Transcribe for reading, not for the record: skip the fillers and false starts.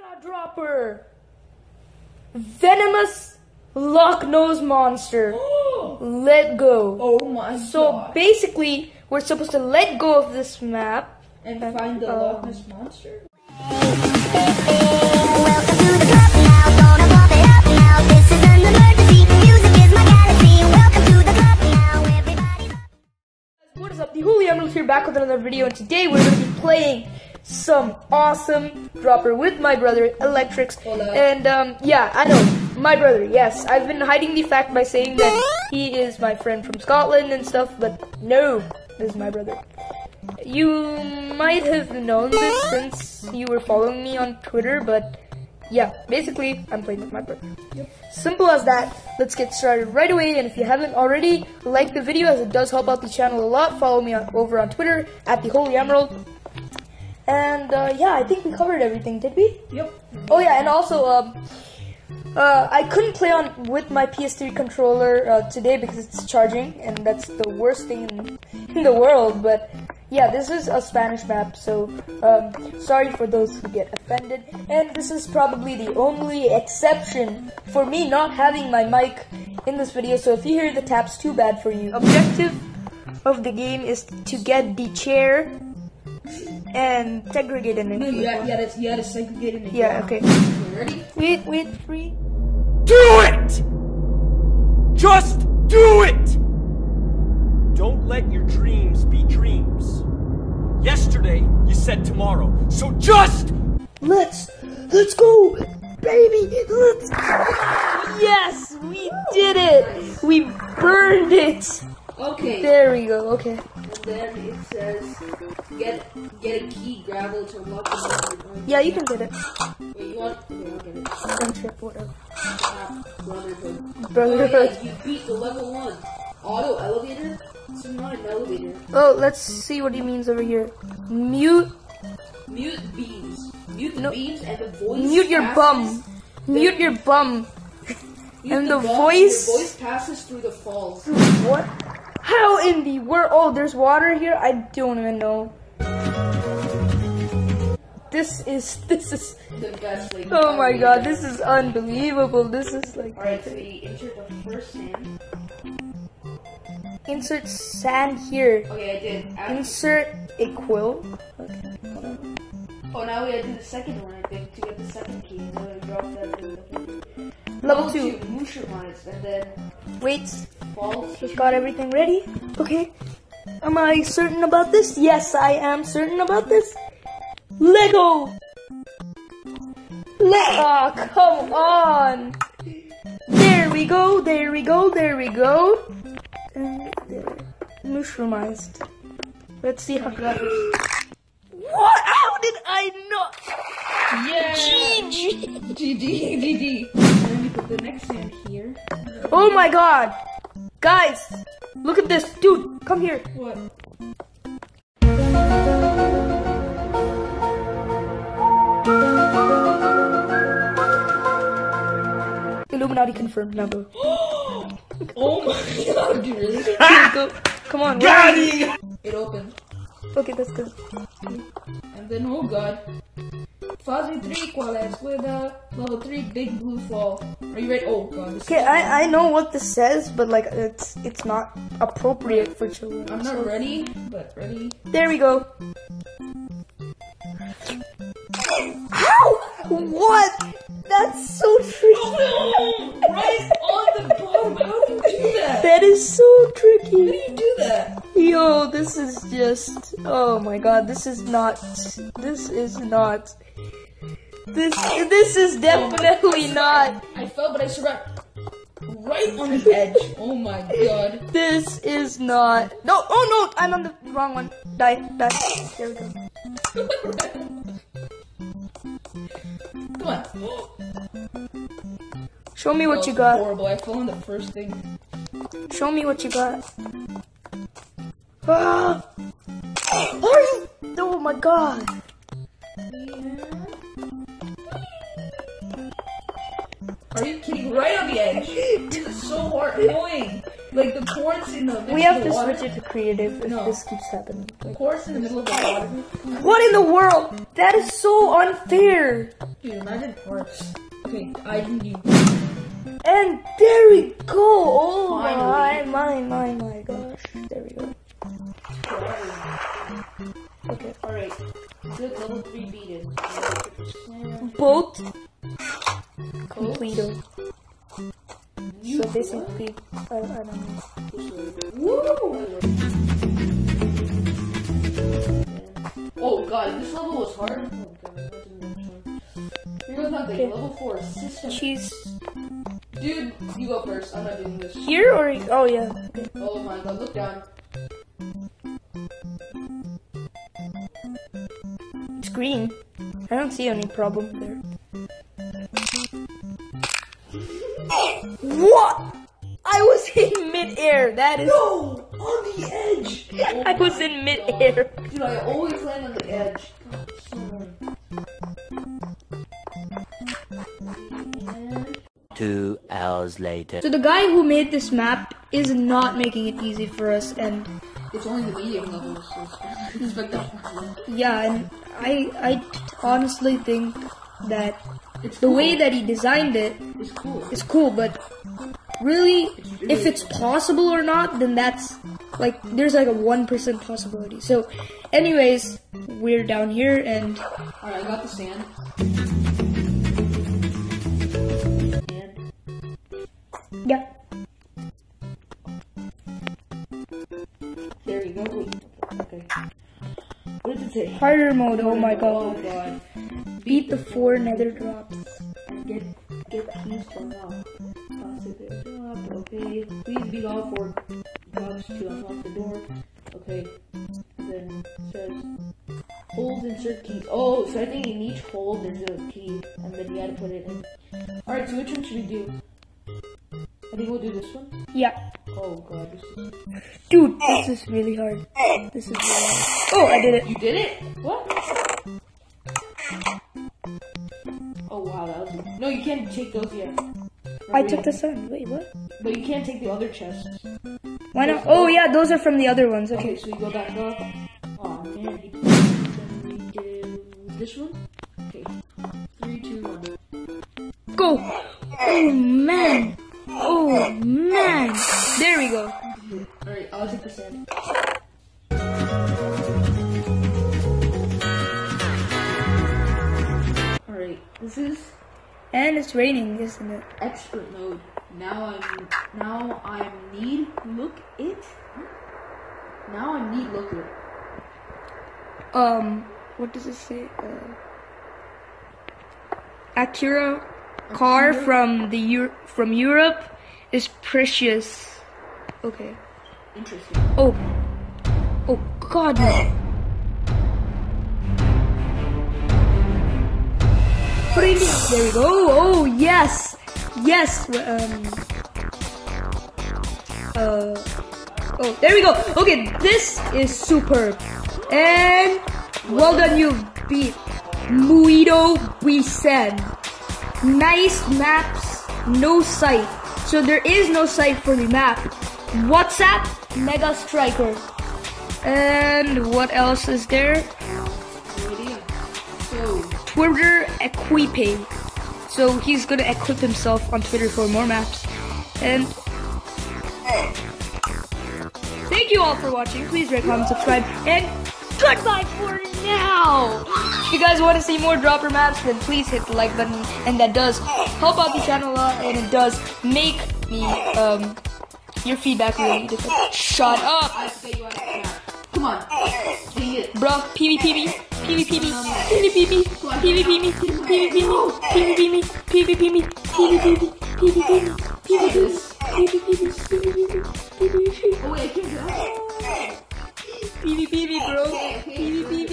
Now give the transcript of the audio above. Mega Dropper. Venomous Lock Nose Monster. Let go. Oh my god. So basically, we're supposed to let go of this map. And find the Loch Ness Monster. Welcome to the club now. Gonna pop it up now. This is an emergency. Music is my galaxy. Welcome to the club now. Everybody. What is up? The Holy Emerald here, back with another video. And today we're going to be playing some awesome dropper with my brother Electrix. And yeah, I know, my brother. Yes, I've been hiding the fact by saying that he is my friend from Scotland and stuff, but no, this is my brother. You might have known this since you were following me on Twitter, but yeah, basically I'm playing with my brother. Yep. Simple as that. Let's get started right away, and if you haven't already, like the video as it does help out the channel a lot. Follow me over on Twitter at the Holy Emerald. And yeah, I think we covered everything, did we? Yep. Oh yeah, and also I couldn't play on with my PS3 controller today because it's charging, and that's the worst thing in the world. But yeah, this is a Spanish map, so sorry for those who get offended. And this is probably the only exception for me not having my mic in this video, so if you hear the taps, too bad for you. Objective of the game is to get the chair and segregate in it. No, you gotta segregate in it. Yeah, okay. You ready? Wait, three. Do it! Just do it! Don't let your dreams be dreams. Yesterday, you said tomorrow, so just... Let's go, baby, let's... Yes, we did it! Nice. We burned it! Okay. There we go, okay. Then it says, get a key, gravel to unlock the... Yeah, you can get it. Wait, you want... Okay, I'll get it. Don't trip, whatever. Brotherhood. Brotherhood. Oh, yeah, you beat the level 1. Auto elevator? It's not an elevator. Oh, let's see what he means over here. Mute beams. Mute the beams and the voice... Mute your bum. Mute your bum. And the voice... Your voice passes through the falls. What? How in the world? Oh, there's water here? I don't even know. This is the best thing. Oh my god, this is unbelievable. This is like... Alright, so we insert the first sand. Insert sand here. Okay, I did. Insert a quill. Okay, hold on. Oh, now we gotta do the second one, I think, to get the second key. So I drop that to level 2. Moosh your mines, and then... Wait. We've got everything ready. Okay. Am I certain about this? Yes, I am certain about this. Lego! Oh, come on! There we go, there we go, there we go. And there. Mushroomized. Let's see how that is. What? How did I not? Yeah! GG! GG! And then we put the next sand here. Oh my god! Guys! Look at this! Dude, come here! What? Illuminati confirmed number. Oh my god, dude! Really? Go. Come on, got it! It opened. Okay, let's go. And then, oh god. Fase 3, ¿cuál es? With level 3, big blue fall. Are you ready? Oh god. Okay, I know what this says, but like, it's not appropriate for children. I'm not ready, but ready. There we go. How? What? That's so tricky. Oh, no. Right on the bottom. How do you do that? That is so tricky. How do you do that? Yo, this is just... Oh my god, this is not... This is not... This is definitely not. I fell, but I survived. Right on the edge. Oh my god. This is not. No. Oh no! I'm on the wrong one. Die. There we go. Come on. Show me what you got. Horrible. I fell on the first thing. Show me what you got. Ah! Are you? Oh my god. Yeah. Are you kidding? Right on the edge. It's so hard. Annoying. Like the quartz in the we have to switch it to creative if this keeps happening. The quartz in the middle of the water. What in the world? That is so unfair. Dude, imagine quartz. Okay, I need you. And there we go. Oh my gosh. There we go. Okay. Alright. Good level 3 beaten. Boat. Completed. So basically, I don't know. Woo! Oh god, this level was hard. Oh god, here's nothing. Okay. Level 4 system. Cheese. Dude, you go first. I'm not doing this. Here or oh yeah. Okay. Oh my god, look down. It's green. I don't see any problem there. What? I was in mid-air, that is... No! On the edge! Oh I was in mid-air. Dude, I always land on the edge. God, 2 hours later. So the guy who made this map is not making it easy for us, and... It's only the medium level, so it's like that. Yeah, and I honestly think that... It's the way that he designed it is cool. It's cool, but really, if it's possible or not, then that's like there's like a 1% possibility. So, anyways, we're down here and. Alright, I got the sand. Yeah. There you go. Okay. What did it say? Harder mode. Oh my god. Oh god. Beat the 4 nether drops. Get keys for now. Okay. Please beat all 4 drops to unlock the door. Okay. Then it says hold insert key. Oh, so I think in each hold there's a key and then you gotta put it in. Alright, so which one should we do? I think we'll do this one? Yeah. Oh god, this is... Dude, this is really hard. This is really hard. Oh, I did it. You did it? What? Oh wow, that was good. No, you can't take those yet. I took the sun. Wait, what? But you can't take the other chests. Why not? Oh yeah, those are from the other ones. Okay, so you go back up. Aw, man. Can we do this one? Okay. 3, 2, 1. Go! Oh man! Oh man! There we go. Alright, I'll take the sand. This is and it's raining, isn't it? Expert mode. Now I need look it. Now I need look it. What does it say? Acura car from the from Europe is precious. Okay. Interesting. Oh. Oh God. There we go. Oh yes, yes. Oh, there we go. Okay, this is superb. And well done, you beat Muido Bisen. Nice maps, no sight. So there is no sight for the map. WhatsApp, Mega Striker. And what else is there? Twitter equipping, so he's gonna equip himself on Twitter for more maps. And thank you all for watching. Please rate, comment, subscribe, and goodbye for now. If you guys want to see more dropper maps, then please hit the like button, and that does help out the channel a lot, and it does make me your feedback really different. Shut up. Come on, bro. PvP. PvP me, PvP me, PvP me, PvP me, PvP me, PvP me, PvP me, PvP me, PvP me, PvP me, PvP me, PvP me, bro, PvP me.